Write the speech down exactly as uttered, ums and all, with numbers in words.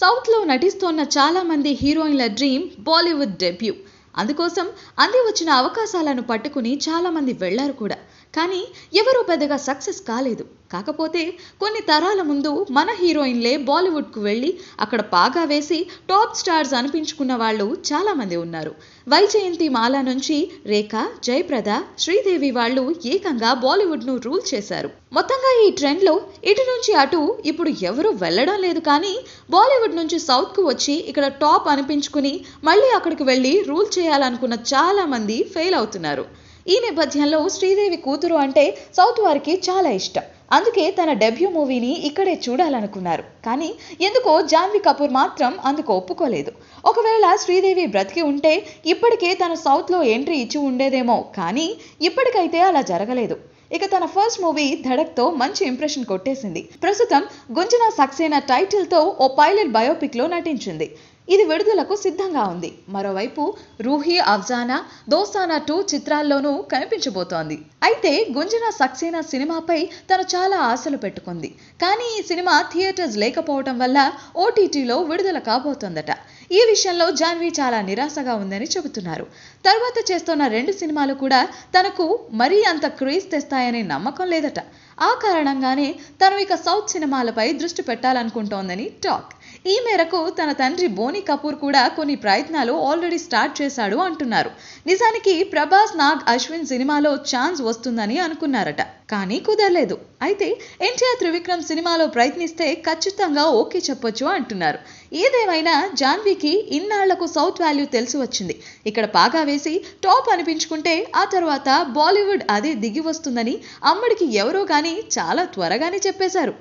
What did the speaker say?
South లో నటిస్తున్న చాలా మంది హీరోయిన్ల డ్రీమ్ బాలీవుడ్ డెబ్యూ. అందుకోసం అంది వచ్చిన అవకాశాలను పట్టుకుని చాలా మంది వెళ్ళారు కూడా. కానీ ఎవరూ పెద్దగా సక్సెస్ కాలేదు. కాకపోతే కొన్ని తరాల ముందు మన హీరోయిన్లే బాలీవుడ్ కు వెళ్ళి అక్కడ పాగా వేసి టాప్ స్టార్స్ అనిపించుకున్న వాళ్ళు చాలా మంది ఉన్నారు. వైజయంతి మాల నుంచి రేఖ, జయప్రద, శ్రీదేవి వాళ్ళు ఏకంగా బాలీవుడ్ ను రూల్ చేశారు. మొత్తంగా ఈ ట్రెండ్ లో ఇటు నుంచి అటు ఇప్పుడు ఎవరు వెళ్ళడం లేదు. కానీ బాలీవుడ్ నుంచి సౌత్ కు వచ్చి ఇక్కడ టాప్ అనిపించుకుని మళ్ళీ అక్కడికి వెళ్ళి రూల్ చేయాలనుకున్న చాలా మంది ఫెయిల్ అవుతున్నారు. ఈ నేపథ్యంలో శ్రీదేవి కూతురు అంటే సౌత్ వారికి చాలా ఇష్టం. అందుకే తన డెబ్యూ మూవీని ఇక్కడే చూడాలనుకున్నారు. కానీ ఎందుకో జాన్వి కపూర్ మాత్రం అందుకు ఒప్పుకోలేదు. ఒకవేళ శ్రీదేవి బ్రతికి ఉంటే ఇప్పటికే తను సౌత్లో ఎంట్రీ ఇచ్చి ఉండేదేమో. కానీ ఇప్పటికైతే అలా జరగలేదు. ఇక తన ఫస్ట్ మూవీ ధడక్తో మంచి ఇంప్రెషన్ కొట్టేసింది. ప్రస్తుతం గుంజనా సక్సేనా టైటిల్తో ఓ పైలట్ బయోపిక్లో నటించింది. ఇది విడుదలకు సిద్ధంగా ఉంది. మరోవైపు రూహీ, అఫ్జానా, దోస్తానా టూ చిత్రాల్లోనూ కనిపించబోతోంది. అయితే గుంజనా సక్సేనా సినిమాపై తను చాలా ఆశలు పెట్టుకుంది. కానీ ఈ సినిమా థియేటర్స్ లేకపోవడం వల్ల ఓటీటీలో విడుదల కాబోతోందట. ఈ విషయంలో జాన్వి చాలా నిరాశగా ఉందని చెబుతున్నారు. తర్వాత చేస్తున్న రెండు సినిమాలు కూడా తనకు మరీ అంత క్రేజ్ తెస్తాయనే నమ్మకం లేదట. ఆ కారణంగానే తను ఇక సౌత్ సినిమాలపై దృష్టి పెట్టాలనుకుంటోందని టాక్. ఈ మేరకు తన తండ్రి బోనీ కపూర్ కూడా కొన్ని ప్రయత్నాలు ఆల్రెడీ స్టార్ట్ చేశాడు అంటున్నారు. నిజానికి ప్రభాస్, నాగ్, అశ్విన్ సినిమాలో ఛాన్స్ వస్తుందని అనుకున్నారట. కానీ కుదరలేదు. అయితే ఎన్టీఆర్, త్రివిక్రమ్ సినిమాలో ప్రయత్నిస్తే ఖచ్చితంగా ఓకే చెప్పొచ్చు అంటున్నారు. ఏదేమైనా జాన్వికి ఇన్నాళ్లకు సౌత్ వాల్యూ తెలిసి వచ్చింది. ఇక్కడ పాగా వేసి టాప్ అనిపించుకుంటే ఆ తర్వాత బాలీవుడ్ అదే దిగి వస్తుందని అమ్మడికి ఎవరో కానీ చాలా త్వరగానే చెప్పేశారు.